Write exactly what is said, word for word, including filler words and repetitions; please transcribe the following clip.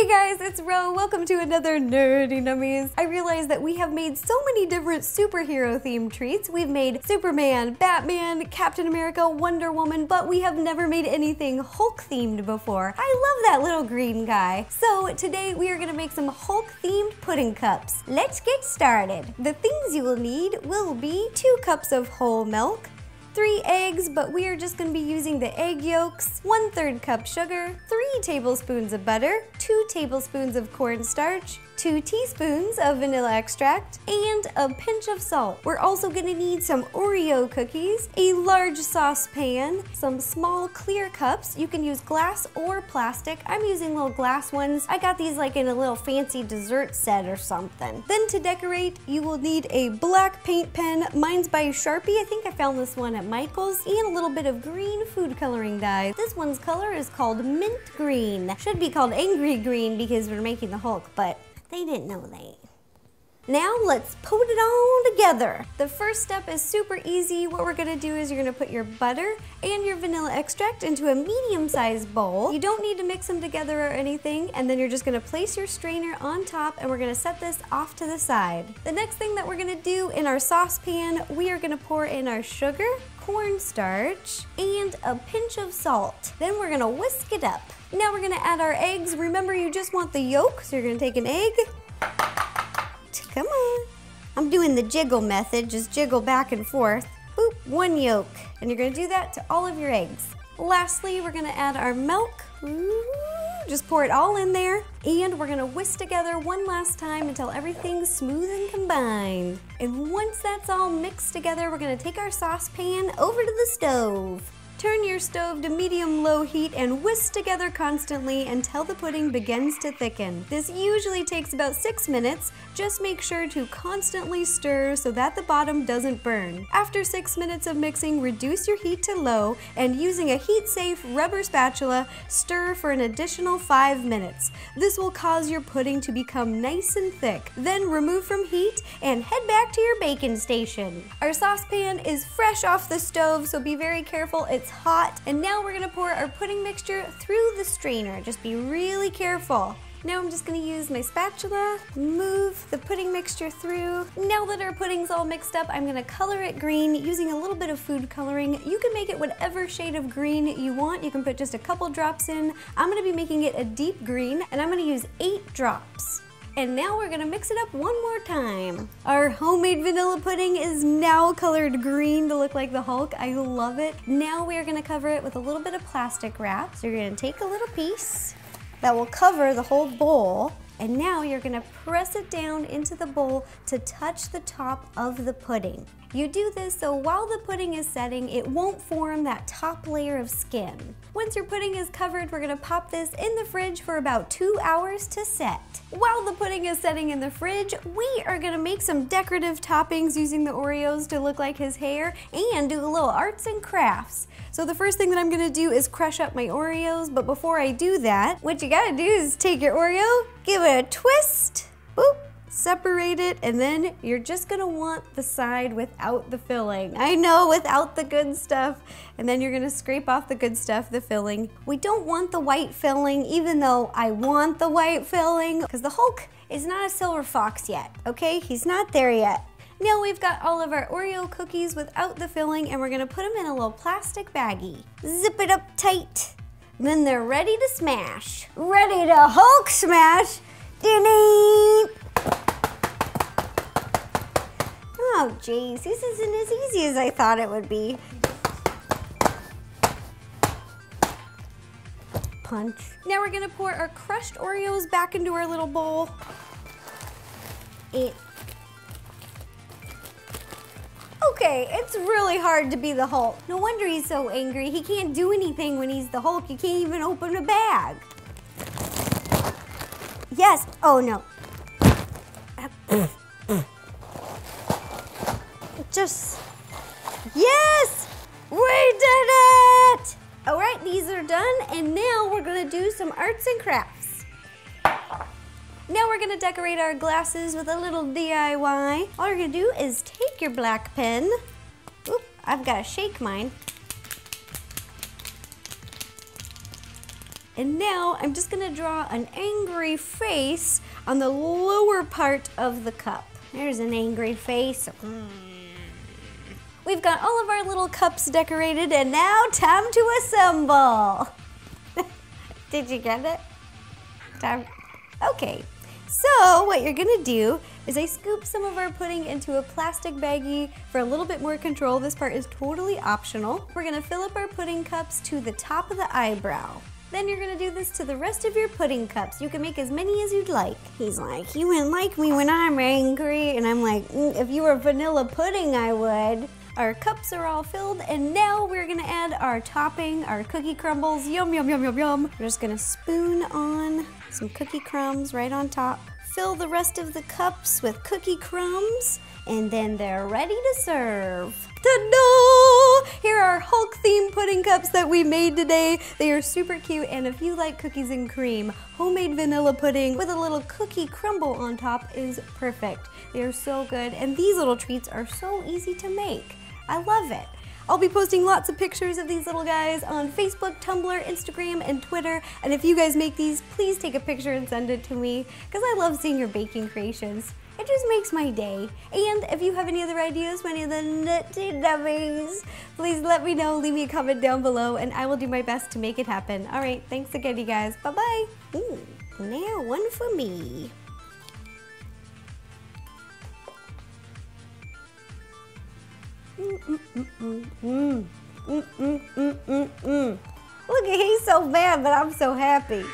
Hey guys, it's Ro. Welcome to another Nerdy Nummies. I realize that we have made so many different superhero themed treats. We've made Superman, Batman, Captain America, Wonder Woman, but we have never made anything Hulk themed before. I love that little green guy. So today we are gonna make some Hulk themed pudding cups. Let's get started. The things you will need will be two cups of whole milk, three eggs, but we are just gonna be using the egg yolks, one third cup sugar, three tablespoons of butter, two tablespoons of cornstarch, two teaspoons of vanilla extract, and a pinch of salt. We're also gonna need some Oreo cookies, a large saucepan, some small clear cups. You can use glass or plastic. I'm using little glass ones. I got these like in a little fancy dessert set or something. Then to decorate, you will need a black paint pen. Mine's by Sharpie. I think I found this one at Michael's, and a little bit of green food coloring dye. This one's color is called mint green. Should be called angry green because we're making the Hulk, but they didn't know that. Now let's put it all together. The first step is super easy. What we're gonna do is you're gonna put your butter and your vanilla extract into a medium-sized bowl. You don't need to mix them together or anything, and then you're just gonna place your strainer on top, and we're gonna set this off to the side. The next thing that we're gonna do in our saucepan, we are gonna pour in our sugar, cornstarch, and a pinch of salt. Then we're gonna whisk it up. Now we're gonna add our eggs. Remember, you just want the yolk, so you're gonna take an egg. Come on. I'm doing the jiggle method, just jiggle back and forth. Boop, one yolk. And you're gonna do that to all of your eggs. Lastly, we're gonna add our milk. Ooh, just pour it all in there. And we're gonna whisk together one last time until everything's smooth and combined. And once that's all mixed together, we're gonna take our saucepan over to the stove. Turn your stove to medium-low heat and whisk together constantly until the pudding begins to thicken. This usually takes about six minutes. Just make sure to constantly stir so that the bottom doesn't burn. After six minutes of mixing, reduce your heat to low and using a heat-safe rubber spatula, stir for an additional five minutes. This will cause your pudding to become nice and thick. Then remove from heat and head back to your baking station. Our saucepan is fresh off the stove, so be very careful. It's hot, and now we're gonna pour our pudding mixture through the strainer. Just be really careful. Now I'm just gonna use my spatula, move the pudding mixture through. Now that our pudding's all mixed up, I'm gonna color it green using a little bit of food coloring. You can make it whatever shade of green you want. You can put just a couple drops in. I'm gonna be making it a deep green, and I'm gonna use eight drops. And now we're gonna mix it up one more time. Our homemade vanilla pudding is now colored green to look like the Hulk. I love it. Now we are gonna cover it with a little bit of plastic wrap. So you're gonna take a little piece that will cover the whole bowl. And now you're gonna press it down into the bowl to touch the top of the pudding. You do this so while the pudding is setting, it won't form that top layer of skin. Once your pudding is covered, we're gonna pop this in the fridge for about two hours to set. While the pudding is setting in the fridge, we are gonna make some decorative toppings using the Oreos to look like his hair and do a little arts and crafts. So the first thing that I'm gonna do is crush up my Oreos, but before I do that, what you gotta do is take your Oreo, give it a twist, boop, separate it, and then you're just gonna want the side without the filling. I know, without the good stuff. And then you're gonna scrape off the good stuff, the filling. We don't want the white filling, even though I want the white filling, because the Hulk is not a silver fox yet, okay? He's not there yet. Now we've got all of our Oreo cookies without the filling, and we're gonna put them in a little plastic baggie. Zip it up tight. Then they're ready to smash. Ready to Hulk smash. Ding-ding! Oh geez, this isn't as easy as I thought it would be. Punch. Now we're gonna pour our crushed Oreos back into our little bowl. It. Okay, it's really hard to be the Hulk. No wonder he's so angry. He can't do anything when he's the Hulk. You can't even open a bag. Yes, oh no. Just, yes, we did it! All right, these are done, and now we're gonna do some arts and crafts. Now we're gonna decorate our glasses with a little D I Y. All you're gonna do is take your black pen. Oop, I've gotta shake mine. And now I'm just gonna draw an angry face on the lower part of the cup. There's an angry face. We've got all of our little cups decorated, and now time to assemble. Did you get it? Time. Okay, so what you're gonna do is I scoop some of our pudding into a plastic baggie for a little bit more control. This part is totally optional. We're gonna fill up our pudding cups to the top of the eyebrow. Then you're gonna do this to the rest of your pudding cups. You can make as many as you'd like. He's like, you wouldn't like me when I'm angry. And I'm like, mm, if you were vanilla pudding, I would. Our cups are all filled, and now we're gonna add our topping, our cookie crumbles. Yum, yum, yum, yum, yum. We're just gonna spoon on some cookie crumbs right on top. Fill the rest of the cups with cookie crumbs, and then they're ready to serve. Ta-da! Here are Hulk-themed pudding cups that we made today. They are super cute, and if you like cookies and cream, homemade vanilla pudding with a little cookie crumble on top is perfect. They are so good, and these little treats are so easy to make. I love it. I'll be posting lots of pictures of these little guys on Facebook, Tumblr, Instagram, and Twitter. And if you guys make these, please take a picture and send it to me, because I love seeing your baking creations. It just makes my day. And if you have any other ideas for any of the Nerdy Nummies, please let me know. Leave me a comment down below, and I will do my best to make it happen. All right, thanks again, you guys. Bye-bye. Ooh, now one for me. Mm, mm, mm, mm. Mm, mm, mm, mm, mm. Look at, he's so mad, but I'm so happy.